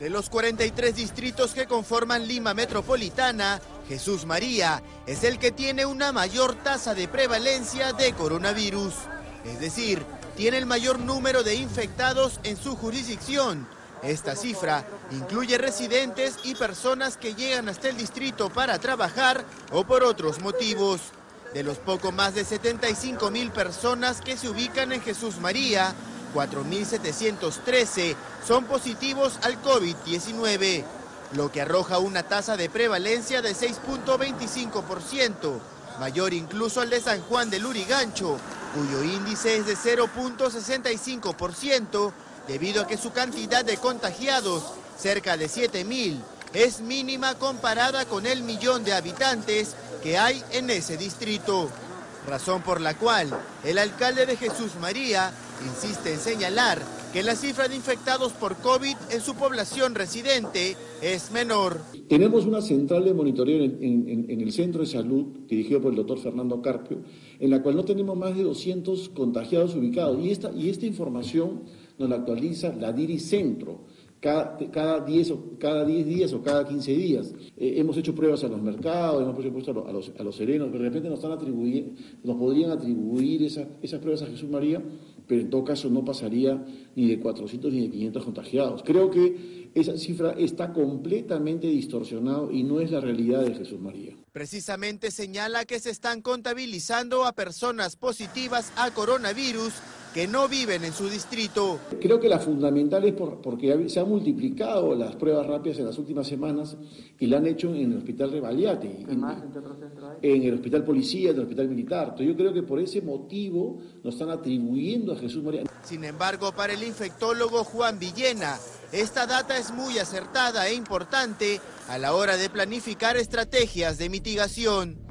De los 43 distritos que conforman Lima Metropolitana, Jesús María es el que tiene una mayor tasa de prevalencia de coronavirus. Es decir, tiene el mayor número de infectados en su jurisdicción. Esta cifra incluye residentes y personas que llegan hasta el distrito para trabajar o por otros motivos. De los poco más de 75.000 personas que se ubican en Jesús María, 4.713 son positivos al COVID-19, lo que arroja una tasa de prevalencia de 6.25%, mayor incluso al de San Juan de Lurigancho, cuyo índice es de 0.65%, debido a que su cantidad de contagiados, cerca de 7.000, es mínima comparada con el millón de habitantes que hay en ese distrito. Razón por la cual el alcalde de Jesús María insiste en señalar que la cifra de infectados por COVID en su población residente es menor. Tenemos una central de monitoreo en el centro de salud, dirigido por el doctor Fernando Carpio, en la cual no tenemos más de 200 contagiados ubicados. Y esta información nos la actualiza la DIRICentro cada 10 días o cada 15 días. Hemos hecho pruebas a los mercados, hemos hecho pruebas a los serenos, pero de repente nos podrían atribuir esas pruebas a Jesús María, pero en todo caso no pasaría ni de 400 ni de 500 contagiados. Creo que esa cifra está completamente distorsionada y no es la realidad de Jesús María. Precisamente señala que se están contabilizando a personas positivas a coronavirus que no viven en su distrito. Creo que la fundamental es porque se han multiplicado las pruebas rápidas en las últimas semanas y la han hecho en el hospital Rebagliati, en el hospital policía, en el hospital militar. Entonces yo creo que por ese motivo nos están atribuyendo a Jesús María. Sin embargo, para el infectólogo Juan Villena, esta data es muy acertada e importante a la hora de planificar estrategias de mitigación.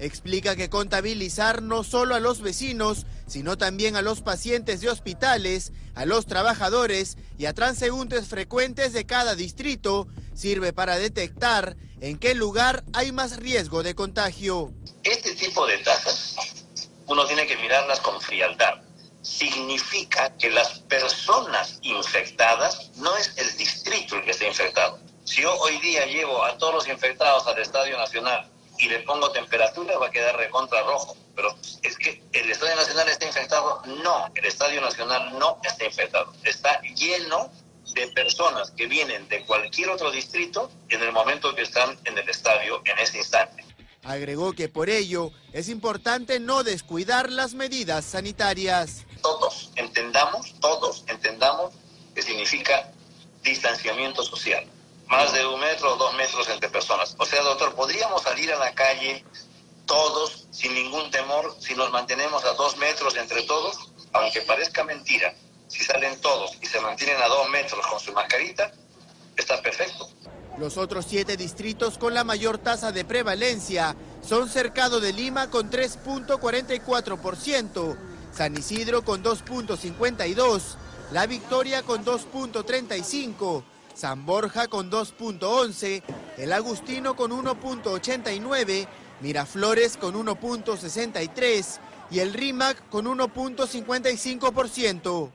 Explica que contabilizar no solo a los vecinos, sino también a los pacientes de hospitales, a los trabajadores y a transeúntes frecuentes de cada distrito sirve para detectar en qué lugar hay más riesgo de contagio. Este tipo de tasas uno tiene que mirarlas con frialdad. Significa que las personas infectadas no es el distrito el que está infectado. Si yo hoy día llevo a todos los infectados al Estadio Nacional y le pongo temperatura, va a quedar recontra rojo. Pero es que el Estadio Nacional está infectado. No, el Estadio Nacional no está infectado. Está lleno de personas que vienen de cualquier otro distrito en el momento que están en el estadio en ese instante. Agregó que por ello es importante no descuidar las medidas sanitarias. Todos entendamos que significa distanciamiento social. Más de 1 metro o 2 metros entre personas. O sea, doctor, podríamos salir a la calle todos sin ningún temor si nos mantenemos a 2 metros entre todos, aunque parezca mentira. Si salen todos y se mantienen a 2 metros con su mascarita, está perfecto. Los otros 7 distritos con la mayor tasa de prevalencia son Cercado de Lima con 3.44%, San Isidro con 2.52%, La Victoria con 2.35%, San Borja con 2.11, El Agustino con 1.89, Miraflores con 1.63 y el Rímac con 1.55%.